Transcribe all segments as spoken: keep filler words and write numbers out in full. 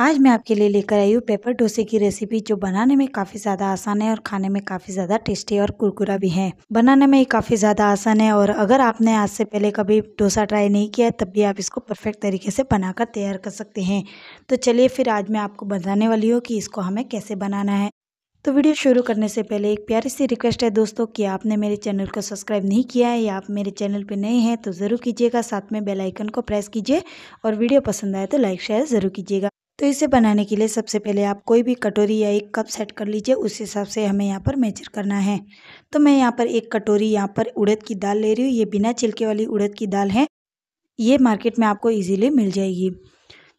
आज मैं आपके लिए लेकर आई हूँ पेपर डोसे की रेसिपी, जो बनाने में काफ़ी ज़्यादा आसान है और खाने में काफ़ी ज़्यादा टेस्टी और कुरकुरा भी है। बनाने में ये काफ़ी ज़्यादा आसान है और अगर आपने आज से पहले कभी डोसा ट्राई नहीं किया है तब भी आप इसको परफेक्ट तरीके से बनाकर तैयार कर सकते हैं। तो चलिए फिर आज मैं आपको बताने वाली हूँ कि इसको हमें कैसे बनाना है। तो वीडियो शुरू करने से पहले एक प्यारी सी रिक्वेस्ट है दोस्तों कि आपने मेरे चैनल को सब्सक्राइब नहीं किया है या आप मेरे चैनल पर नए हैं तो ज़रूर कीजिएगा, साथ में बेल आइकन को प्रेस कीजिए और वीडियो पसंद आए तो लाइक शेयर ज़रूर कीजिएगा। तो इसे बनाने के लिए सबसे पहले आप कोई भी कटोरी या एक कप सेट कर लीजिए, उस हिसाब से हमें यहाँ पर मेजर करना है। तो मैं यहाँ पर एक कटोरी यहाँ पर उड़द की दाल ले रही हूँ। ये बिना छिलके वाली उड़द की दाल है, ये मार्केट में आपको इजीली मिल जाएगी।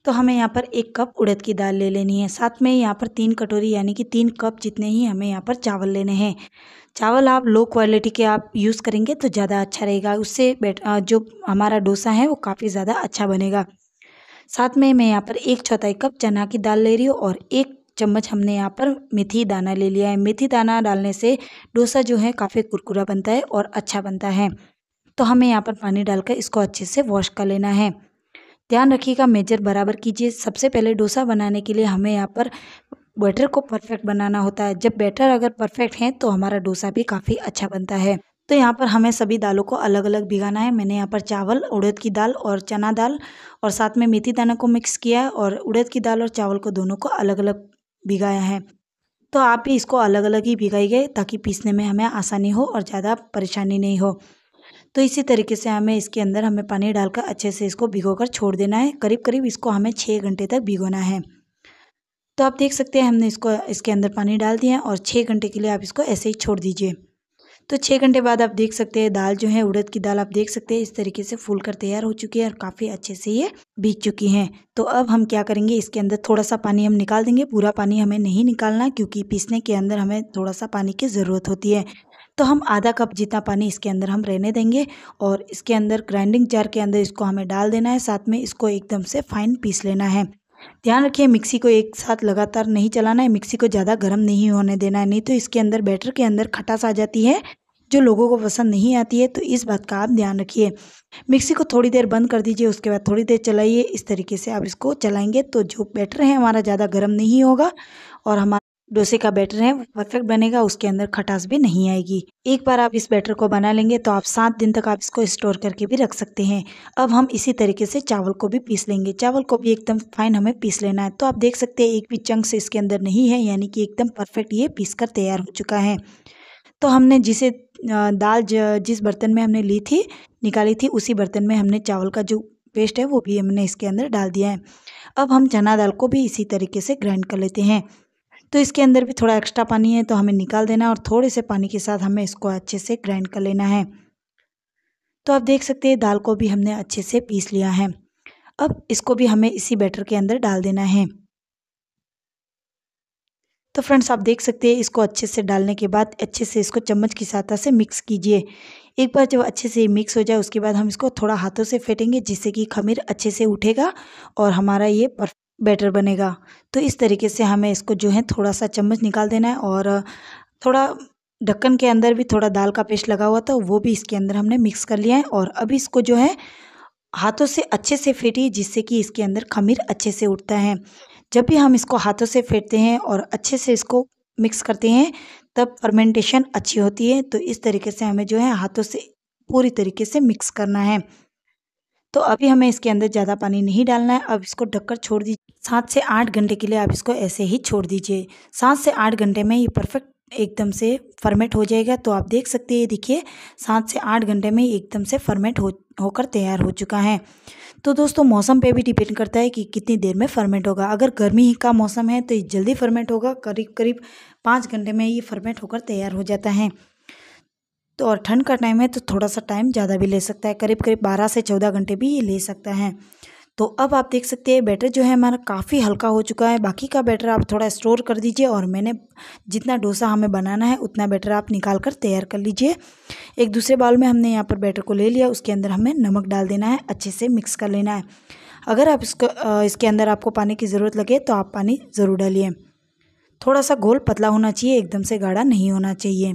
तो हमें यहाँ पर एक कप उड़द की दाल ले लेनी है। साथ में यहाँ पर तीन कटोरी यानी कि तीन कप जितने ही हमें यहाँ पर चावल लेने हैं। चावल आप लो क्वालिटी के आप यूज़ करेंगे तो ज़्यादा अच्छा रहेगा, उससे जो हमारा डोसा है वो काफ़ी ज़्यादा अच्छा बनेगा। साथ में मैं यहाँ पर एक चौथाई कप चना की दाल ले रही हूँ और एक चम्मच हमने यहाँ पर मेथी दाना ले लिया है। मेथी दाना डालने से डोसा जो है काफ़ी कुरकुरा बनता है और अच्छा बनता है। तो हमें यहाँ पर पानी डालकर इसको अच्छे से वॉश कर लेना है। ध्यान रखिएगा, मेजर बराबर कीजिए। सबसे पहले डोसा बनाने के लिए हमें यहाँ पर बैटर को परफेक्ट बनाना होता है। जब बैटर अगर परफेक्ट है तो हमारा डोसा भी काफ़ी अच्छा बनता है। तो यहाँ पर हमें सभी दालों को अलग अलग भिगाना है। मैंने यहाँ पर चावल, उड़द की दाल और चना दाल और साथ में मेथी दाना को मिक्स किया है और उड़द की दाल और चावल को दोनों को अलग अलग भिगाया है। तो आप भी इसको अलग अलग ही भिगाइए ताकि पीसने में हमें आसानी हो और ज़्यादा परेशानी नहीं हो। तो इसी तरीके से हमें इसके अंदर हमें पानी डालकर अच्छे से इसको भिगोकर छोड़ देना है। करीब करीब इसको हमें छः घंटे तक भिगोना है। तो आप देख सकते हैं हमने इसको इसके अंदर पानी डाल दिया है और छः घंटे के लिए आप इसको ऐसे ही छोड़ दीजिए। तो छः घंटे बाद आप देख सकते हैं दाल जो है उड़द की दाल आप देख सकते हैं इस तरीके से फूल कर तैयार हो चुकी है और काफ़ी अच्छे से ये भीग चुकी हैं। तो अब हम क्या करेंगे, इसके अंदर थोड़ा सा पानी हम निकाल देंगे। पूरा पानी हमें नहीं निकालना क्योंकि पीसने के अंदर हमें थोड़ा सा पानी की ज़रूरत होती है। तो हम आधा कप जितना पानी इसके अंदर हम रहने देंगे और इसके अंदर ग्राइंडिंग जार के अंदर इसको हमें डाल देना है। साथ में इसको एकदम से फाइन पीस लेना है। ध्यान रखिए, मिक्सी को एक साथ लगातार नहीं चलाना है, मिक्सी को ज़्यादा गर्म नहीं होने देना है, नहीं तो इसके अंदर बैटर के अंदर खटास आ जाती है जो लोगों को पसंद नहीं आती है। तो इस बात का आप ध्यान रखिए। मिक्सी को थोड़ी देर बंद कर दीजिए, उसके बाद थोड़ी देर चलाइए। इस तरीके से आप इसको चलाएंगे तो जो बैटर है हमारा ज़्यादा गर्म नहीं होगा और हमारा डोसे का बैटर है परफेक्ट बनेगा, उसके अंदर खटास भी नहीं आएगी। एक बार आप इस बैटर को बना लेंगे तो आप सात दिन तक आप इसको स्टोर करके भी रख सकते हैं। अब हम इसी तरीके से चावल को भी पीस लेंगे। चावल को भी एकदम फाइन हमें पीस लेना है। तो आप देख सकते हैं एक भी चंक्स इसके अंदर नहीं है, यानी कि एकदम परफेक्ट ये पीस कर तैयार हो चुका है। तो हमने जिसे दाल जिस बर्तन में हमने ली थी निकाली थी उसी बर्तन में हमने चावल का जो पेस्ट है वो भी हमने इसके अंदर डाल दिया है। अब हम चना दाल को भी इसी तरीके से ग्राइंड कर लेते हैं। तो इसके अंदर भी थोड़ा एक्स्ट्रा पानी है तो हमें निकाल देना है और थोड़े से पानी के साथ हमें इसको अच्छे से ग्राइंड कर लेना है। तो आप देख सकते हैं दाल को भी हमने अच्छे से पीस लिया है। अब इसको भी हमें इसी बैटर के अंदर डाल देना है। तो फ्रेंड्स आप देख सकते हैं इसको अच्छे से डालने के बाद अच्छे से इसको चम्मच की सहायता से मिक्स कीजिए। एक बार जब अच्छे से मिक्स हो जाए उसके बाद हम इसको थोड़ा हाथों से फेंटेंगे जिससे कि खमीर अच्छे से उठेगा और हमारा ये परफेक्ट बैटर बनेगा। तो इस तरीके से हमें इसको जो है थोड़ा सा चम्मच निकाल देना है और थोड़ा ढक्कन के अंदर भी थोड़ा दाल का पेस्ट लगा हुआ था वो भी इसके अंदर हमने मिक्स कर लिया है। और अभी इसको जो है हाथों से अच्छे से फेंटिए जिससे कि इसके अंदर खमीर अच्छे से उठता है। जब भी हम इसको हाथों से फेंटते हैं और अच्छे से इसको मिक्स करते हैं तब फर्मेंटेशन अच्छी होती है। तो इस तरीके से हमें जो है हाथों से पूरी तरीके से मिक्स करना है। तो अभी हमें इसके अंदर ज़्यादा पानी नहीं डालना है। अब इसको ढककर छोड़ दीजिए। सात से आठ घंटे के लिए आप इसको ऐसे ही छोड़ दीजिए। सात से आठ घंटे में ये परफेक्ट एकदम से फर्मेट हो जाएगा। तो आप देख सकते हैं, देखिए सात से आठ घंटे में एकदम से फर्मेट हो होकर तैयार हो चुका है। तो दोस्तों मौसम पे भी डिपेंड करता है कि कितनी देर में फर्मेट होगा। अगर गर्मी का मौसम है तो ये जल्दी फर्मेट होगा, करीब करीब पाँच घंटे में ये फर्मेट होकर तैयार हो जाता है। तो और ठंड का टाइम है तो थोड़ा सा टाइम ज़्यादा भी ले सकता है, करीब करीब बारह से चौदह घंटे भी ये ले सकता है। तो अब आप देख सकते हैं बैटर जो है हमारा काफ़ी हल्का हो चुका है। बाकी का बैटर आप थोड़ा स्टोर कर दीजिए और मैंने जितना डोसा हमें बनाना है उतना बैटर आप निकाल कर तैयार कर लीजिए। एक दूसरे बाउल में हमने यहाँ पर बैटर को ले लिया, उसके अंदर हमें नमक डाल देना है, अच्छे से मिक्स कर लेना है। अगर आप इसको इसके अंदर आपको पानी की ज़रूरत लगे तो आप पानी ज़रूर डालिए। थोड़ा सा घोल पतला होना चाहिए, एकदम से गाढ़ा नहीं होना चाहिए।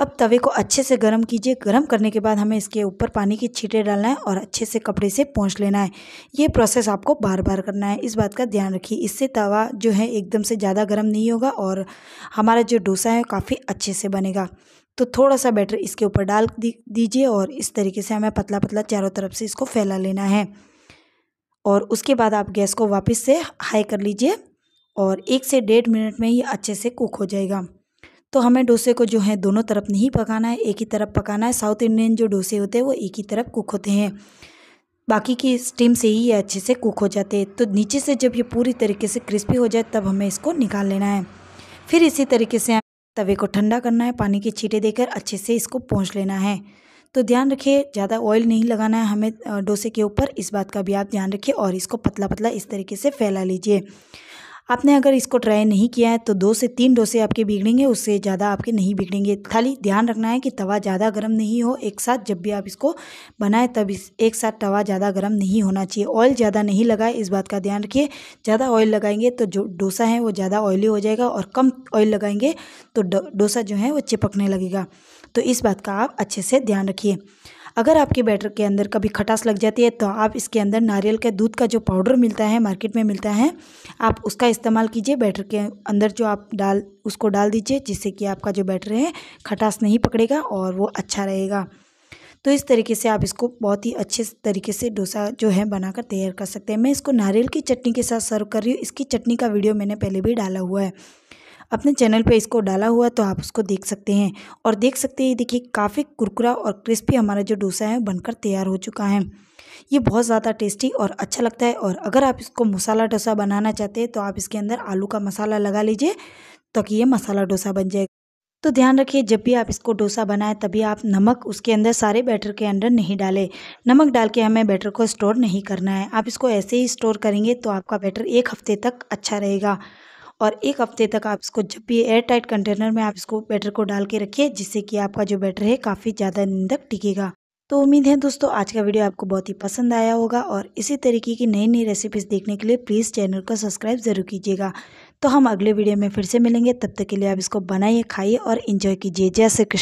अब तवे को अच्छे से गर्म कीजिए। गर्म करने के बाद हमें इसके ऊपर पानी के छींटे डालना है और अच्छे से कपड़े से पोंछ लेना है। ये प्रोसेस आपको बार बार करना है, इस बात का ध्यान रखिए। इससे तवा जो है एकदम से ज़्यादा गर्म नहीं होगा और हमारा जो डोसा है काफ़ी अच्छे से बनेगा। तो थोड़ा सा बैटर इसके ऊपर डाल दीजिए और इस तरीके से हमें पतला पतला चारों तरफ से इसको फैला लेना है। और उसके बाद आप गैस को वापस से हाई कर लीजिए और एक से डेढ़ मिनट में ये अच्छे से कुक हो जाएगा। तो हमें डोसे को जो है दोनों तरफ नहीं पकाना है, एक ही तरफ पकाना है। साउथ इंडियन जो डोसे होते हैं वो एक ही तरफ कुक होते हैं, बाकी की स्टीम से ही ये अच्छे से कुक हो जाते हैं। तो नीचे से जब ये पूरी तरीके से क्रिस्पी हो जाए तब हमें इसको निकाल लेना है। फिर इसी तरीके से तवे को ठंडा करना है, पानी के छींटे देकर अच्छे से इसको पोंछ लेना है। तो ध्यान रखिए ज़्यादा ऑयल नहीं लगाना है हमें डोसे के ऊपर, इस बात का भी आप ध्यान रखिए। और इसको पतला पतला इस तरीके से फैला लीजिए। आपने अगर इसको ट्राई नहीं किया है तो दो से तीन डोसे आपके बिगड़ेंगे, उससे ज़्यादा आपके नहीं बिगड़ेंगे। खाली ध्यान रखना है कि तवा ज़्यादा गर्म नहीं हो। एक साथ जब भी आप इसको बनाएं तब इस एक साथ तवा ज़्यादा गर्म नहीं होना चाहिए। ऑयल ज़्यादा नहीं लगाए, इस बात का ध्यान रखिए। ज़्यादा ऑयल लगाएंगे तो जो डोसा है वो ज़्यादा ऑयली हो जाएगा और कम ऑयल लगाएंगे तो डोसा जो है वो चिपकने लगेगा। तो इस बात का आप अच्छे से ध्यान रखिए। अगर आपके बैटर के अंदर कभी खटास लग जाती है तो आप इसके अंदर नारियल के दूध का जो पाउडर मिलता है मार्केट में मिलता है, आप उसका इस्तेमाल कीजिए। बैटर के अंदर जो आप डाल उसको डाल दीजिए, जिससे कि आपका जो बैटर है खटास नहीं पकड़ेगा और वो अच्छा रहेगा। तो इस तरीके से आप इसको बहुत ही अच्छे तरीके से डोसा जो है बनाकर तैयार कर सकते हैं। मैं इसको नारियल की चटनी के साथ सर्व कर रही हूँ। इसकी चटनी का वीडियो मैंने पहले भी डाला हुआ है, अपने चैनल पे इसको डाला हुआ है, तो आप उसको देख सकते हैं। और देख सकते हैं देखिए काफ़ी कुरकुरा और क्रिस्पी हमारा जो डोसा है बनकर तैयार हो चुका है। ये बहुत ज़्यादा टेस्टी और अच्छा लगता है। और अगर आप इसको मसाला डोसा बनाना चाहते हैं तो आप इसके अंदर आलू का मसाला लगा लीजिए ताकि ये मसाला डोसा बन जाएगा। तो ध्यान रखिए जब भी आप इसको डोसा बनाएं तभी आप नमक उसके अंदर सारे बैटर के अंदर नहीं डालें। नमक डाल के हमें बैटर को स्टोर नहीं करना है। आप इसको ऐसे ही स्टोर करेंगे तो आपका बैटर एक हफ्ते तक अच्छा रहेगा। और एक हफ्ते तक आप इसको जब भी एयर टाइट कंटेनर में आप इसको बैटर को डाल के रखिए, जिससे कि आपका जो बैटर है काफ़ी ज़्यादा दिन तक टिकेगा। तो उम्मीद है दोस्तों आज का वीडियो आपको बहुत ही पसंद आया होगा और इसी तरीके की नई नई रेसिपीज़ देखने के लिए प्लीज़ चैनल को सब्सक्राइब ज़रूर कीजिएगा। तो हम अगले वीडियो में फिर से मिलेंगे, तब तक के लिए आप इसको बनाइए, खाइए और इन्जॉय कीजिए। जय श्री कृष्ण।